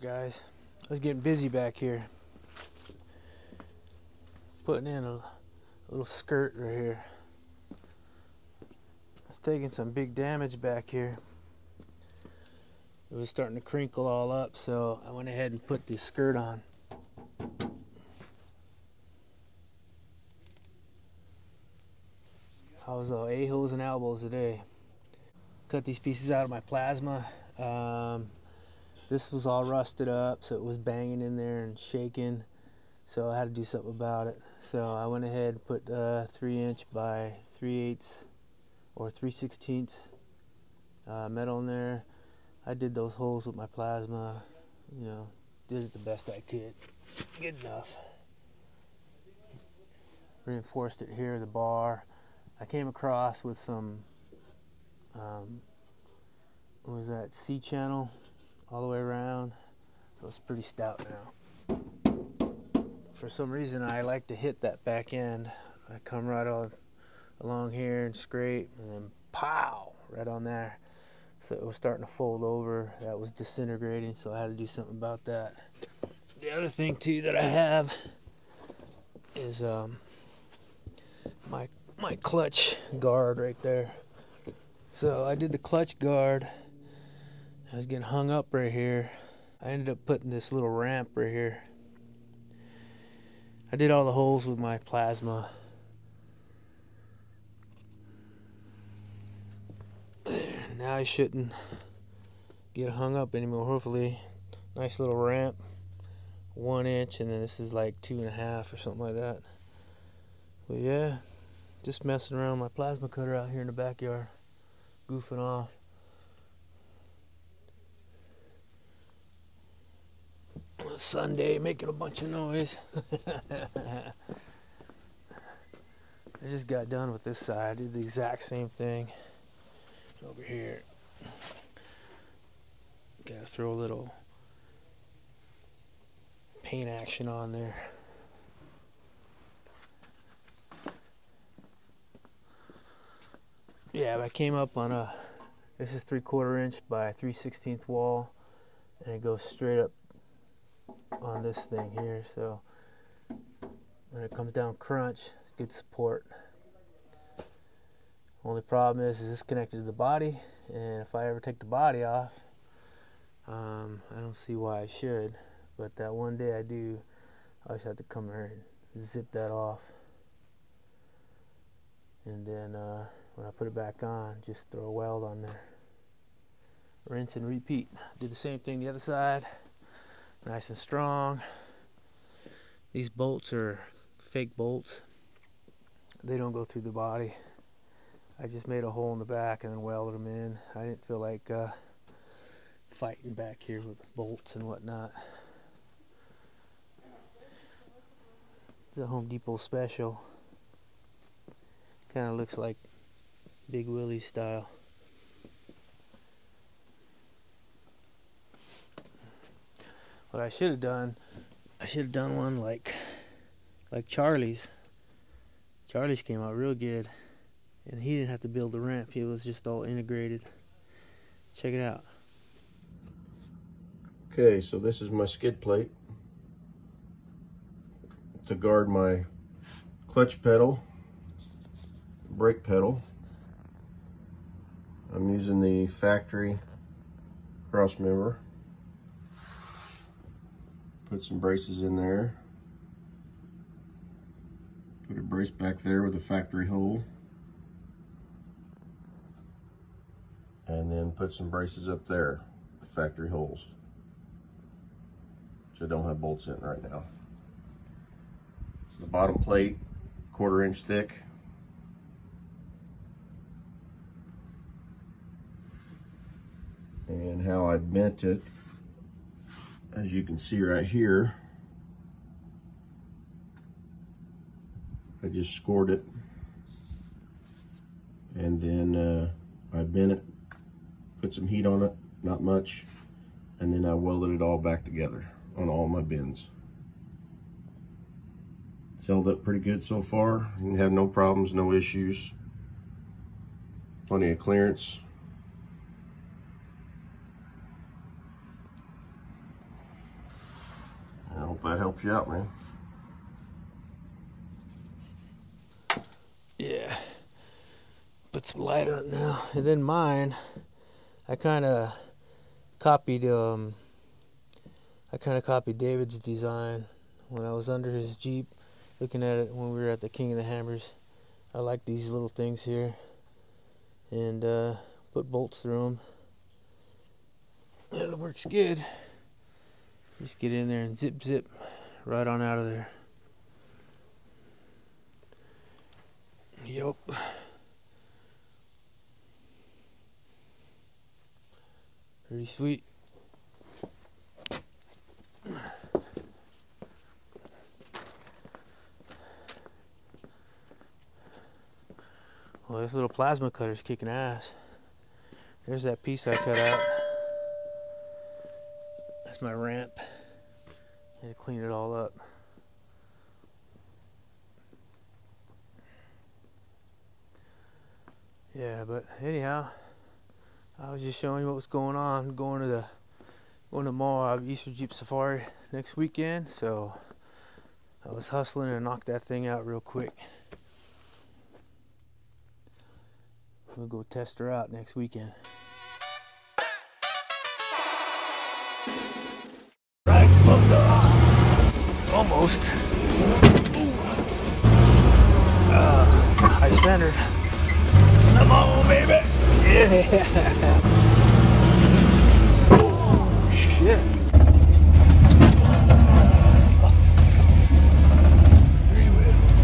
up, guys? Let's get busy back here. Putting in a little skirt right here. It's taking some big damage back here. It was starting to crinkle all up, so I went ahead and put this skirt on. I was all a-holes and elbows today. Cut these pieces out of my plasma. This was all rusted up, so it was banging in there and shaking. So I had to do something about it. So I went ahead and put 3" by 3/8 or 3/16 metal in there. I did those holes with my plasma, you know, did it the best I could. Good enough. Reinforced it here, the bar. I came across with some, what was that, C-channel all the way around. So it's pretty stout now. For some reason I like to hit that back end. I come right on along here and scrape and then pow, right on there. So it was starting to fold over. That was disintegrating, so I had to do something about that. The other thing too that I have is my clutch guard right there. So I did the clutch guard. I was getting hung up right here. I ended up putting this little ramp right here. I did all the holes with my plasma. Now I shouldn't get hung up anymore, hopefully. Nice little ramp, 1 inch, and then this is like 2.5 or something like that. But yeah, just messing around with my plasma cutter out here in the backyard, goofing off. Sunday, making a bunch of noise. I just got done with this side. Did the exact same thing over here. Gotta throw a little paint action on there. Yeah, I came up on a, this is 3/4" by 3/16 wall, and it goes straight up on this thing here, so when it comes down crunch, it's good support. Only problem is it's connected to the body, and if I ever take the body off, I don't see why I should, but that one day I do, I just have to come here and zip that off, and then when I put it back on, just throw a weld on there. Rinse and repeat. Do the same thing the other side. Nice and strong. These bolts are fake bolts. They don't go through the body. I just made a hole in the back and then welded them in. I didn't feel like fighting back here with bolts and whatnot. It's a Home Depot special. Kind of looks like Big Willie style. What I should have done one like Charlie's. Charlie's came out real good, and he didn't have to build the ramp. It was just all integrated. Check it out. Okay, so this is my skid plate to guard my clutch pedal, brake pedal. I'm using the factory cross member. Put some braces in there. Put a brace back there with a factory hole. And then put some braces up there, the factory holes, which I don't have bolts in right now. The bottom plate, 1/4 inch thick. And how I bent it, as you can see right here, I just scored it, and then I bent it, put some heat on it, not much, and then I welded it all back together on all my bends. It's held up pretty good so far. You can have no problems, no issues, plenty of clearance. Hope that helps you out, man. Yeah. Put some light on now. And then mine, I kind of copied David's design when I was under his Jeep looking at it when we were at the King of the Hammers. I like these little things here, and put bolts through them. It works good. Just get in there and zip zip right on out of there. Yup. Pretty sweet. Well, this little plasma cutter's kicking ass. There's that piece I cut out. That's my ramp. I need to clean it all up. Yeah, but anyhow, I was just showing you what was going on. I'm going to Moab Easter Jeep Safari next weekend, so I was hustling and knocked that thing out real quick. We'll go test her out next weekend. Right, slow down. Almost. I centered. Come on, baby. Yeah. Oh, shit. Three wheels.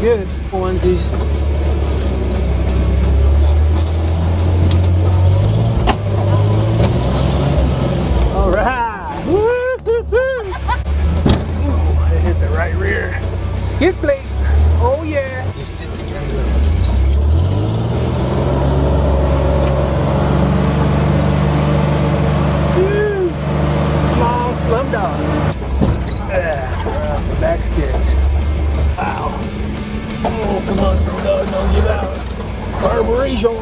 Good onesies. All right. Woo-hoo-hoo. Ooh, I hit the right rear. Skid plate. Oh yeah. Just did the angle. Come on, slumdog. Yeah, the back skids. Wow. Oh, come on, some dog, don't get out. Carburation.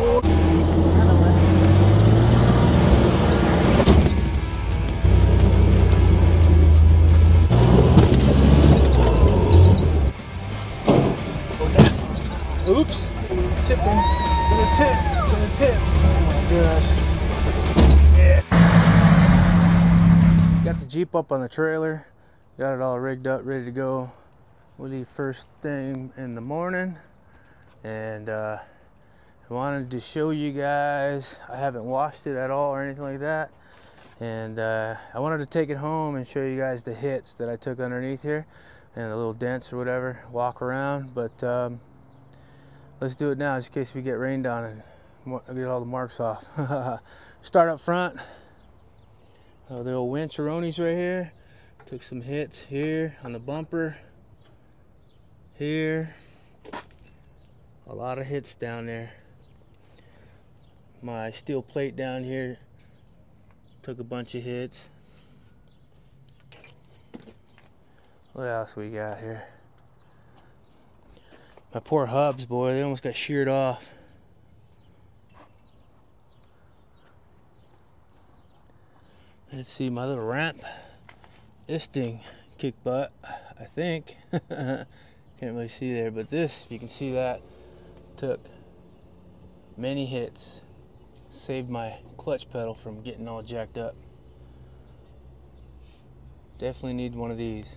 Oops. Tipping. It's gonna tip. It's gonna tip. Oh my gosh. Yeah. Got the Jeep up on the trailer. Got it all rigged up, ready to go. We leave first thing in the morning, and I wanted to show you guys, I haven't washed it at all or anything like that, and I wanted to take it home and show you guys the hits that I took underneath here and the little dents or whatever, walk around, but let's do it now just in case we get rained on and get all the marks off. Start up front, the old wincheronis right here, took some hits here on the bumper. Here, a lot of hits down there. My steel plate down here took a bunch of hits. What else we got here? My poor hubs, boy, they almost got sheared off. Let's see, my little ramp. This thing kicked butt, I think. Can't really see there, but this, if you can see that, took many hits. Saved my clutch pedal from getting all jacked up. Definitely need one of these.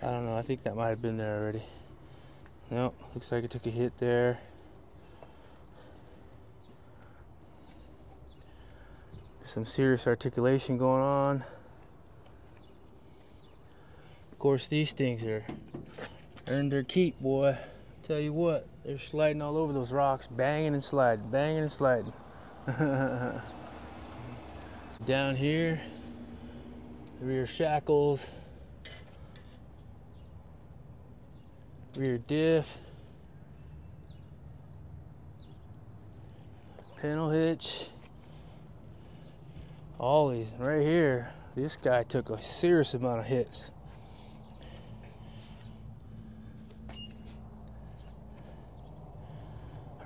I don't know, I think that might have been there already. Nope, looks like it took a hit there. Some serious articulation going on. course, these things are earned their keep, boy. Tell you what, they're sliding all over those rocks, banging and sliding, banging and sliding. Down here, rear shackles, rear diff, panel hitch, ollies. Right here, this guy took a serious amount of hits.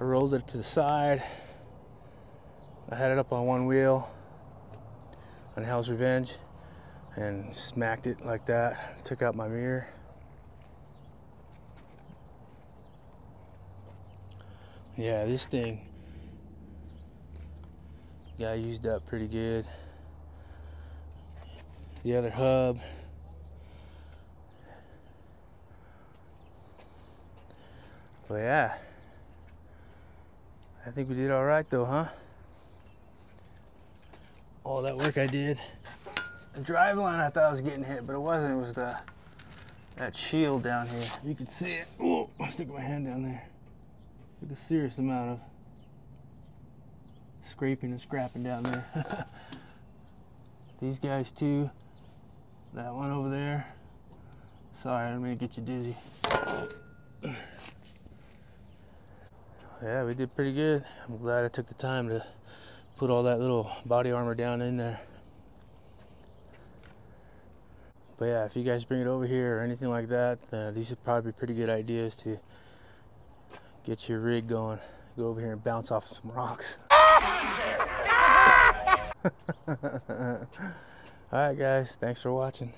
I rolled it to the side. I had it up on one wheel on Hell's Revenge and smacked it like that. Took out my mirror. Yeah, this thing got used up pretty good. The other hub. But yeah, I think we did all right though, huh? All that work I did. The drive line I thought I was getting hit, but it wasn't. It was that shield down here. You can see it. Oh, I stuck my hand down there. Took a serious amount of scraping and scrapping down there. These guys too. That one over there. Sorry, I didn't mean to get you dizzy. Yeah, we did pretty good. I'm glad I took the time to put all that little body armor down in there. But yeah, if you guys bring it over here or anything like that, these would probably be pretty good ideas to get your rig going. Go over here and bounce off some rocks. All right, guys, thanks for watching.